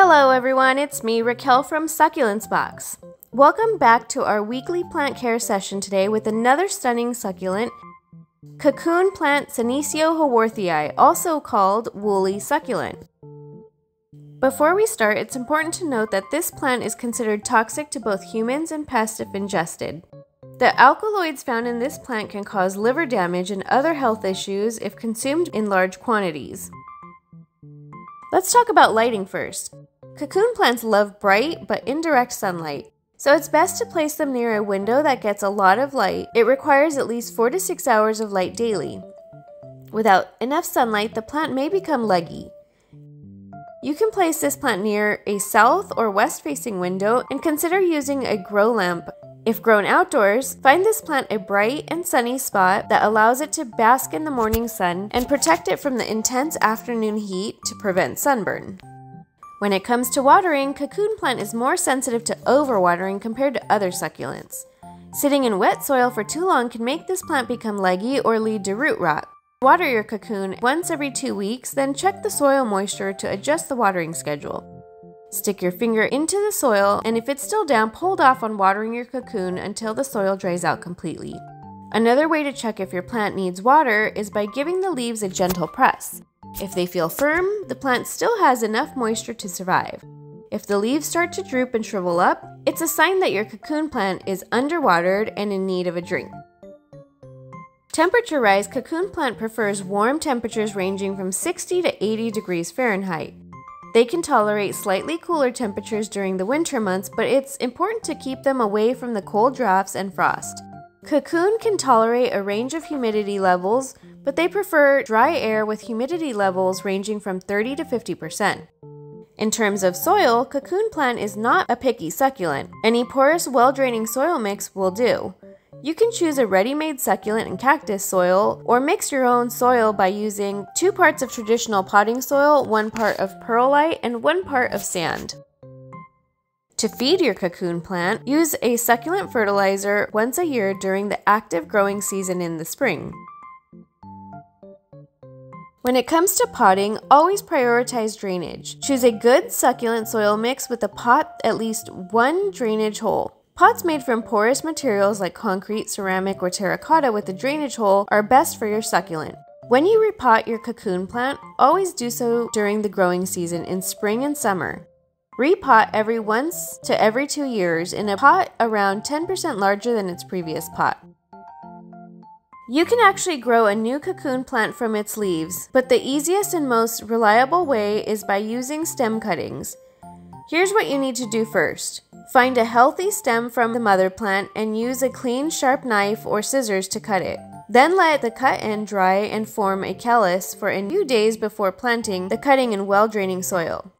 Hello everyone, it's me, Raquel from Succulents Box. Welcome back to our weekly plant care session today with another stunning succulent, Cocoon Plant Senecio haworthii, also called Woolly Succulent. Before we start, it's important to note that this plant is considered toxic to both humans and pests if ingested. The alkaloids found in this plant can cause liver damage and other health issues if consumed in large quantities. Let's talk about lighting first. Cocoon plants love bright but indirect sunlight, so it's best to place them near a window that gets a lot of light. It requires at least 4 to 6 hours of light daily. Without enough sunlight, the plant may become leggy. You can place this plant near a south or west-facing window and consider using a grow lamp. If grown outdoors, find this plant a bright and sunny spot that allows it to bask in the morning sun and protect it from the intense afternoon heat to prevent sunburn. When it comes to watering, Cocoon Plant is more sensitive to overwatering compared to other succulents. Sitting in wet soil for too long can make this plant become leggy or lead to root rot. Water your cocoon once every 2 weeks, then check the soil moisture to adjust the watering schedule. Stick your finger into the soil, and if it's still damp, hold off on watering your cocoon until the soil dries out completely. Another way to check if your plant needs water is by giving the leaves a gentle press. If they feel firm, the plant still has enough moisture to survive. If the leaves start to droop and shrivel up, it's a sign that your cocoon plant is underwatered and in need of a drink. Temperature-wise, Cocoon Plant prefers warm temperatures ranging from 60 to 80 degrees Fahrenheit. They can tolerate slightly cooler temperatures during the winter months, but it's important to keep them away from the cold drafts and frost. Cocoon can tolerate a range of humidity levels, but they prefer dry air with humidity levels ranging from 30 to 50%. In terms of soil, Cocoon Plant is not a picky succulent. Any porous, well-draining soil mix will do. You can choose a ready-made succulent and cactus soil, or mix your own soil by using 2 parts of traditional potting soil, 1 part of perlite, and 1 part of sand. To feed your cocoon plant, use a succulent fertilizer once a year during the active growing season in the spring. When it comes to potting, always prioritize drainage. Choose a good succulent soil mix with a pot at least 1 drainage hole. Pots made from porous materials like concrete, ceramic, or terracotta with a drainage hole are best for your succulent. When you repot your cocoon plant, always do so during the growing season in spring and summer. Repot every 1 to every 2 years in a pot around 10% larger than its previous pot. You can actually grow a new cocoon plant from its leaves, but the easiest and most reliable way is by using stem cuttings. Here's what you need to do first. Find a healthy stem from the mother plant and use a clean, sharp knife or scissors to cut it. Then let the cut end dry and form a callus for a few days before planting the cutting in well-draining soil.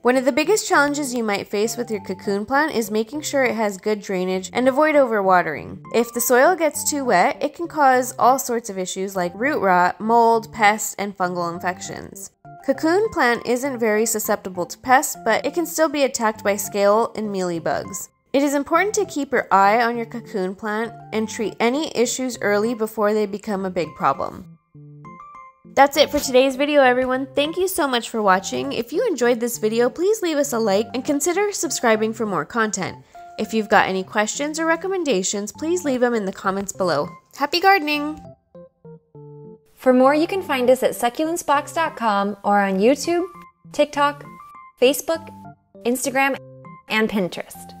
One of the biggest challenges you might face with your cocoon plant is making sure it has good drainage and avoid overwatering. If the soil gets too wet, it can cause all sorts of issues like root rot, mold, pests, and fungal infections. Cocoon plant isn't very susceptible to pests, but it can still be attacked by scale and mealybugs. It is important to keep your eye on your cocoon plant and treat any issues early before they become a big problem. That's it for today's video, everyone. Thank you so much for watching. If you enjoyed this video, please leave us a like and consider subscribing for more content. If you've got any questions or recommendations, please leave them in the comments below. Happy gardening! For more, you can find us at succulentsbox.com or on YouTube, TikTok, Facebook, Instagram, and Pinterest.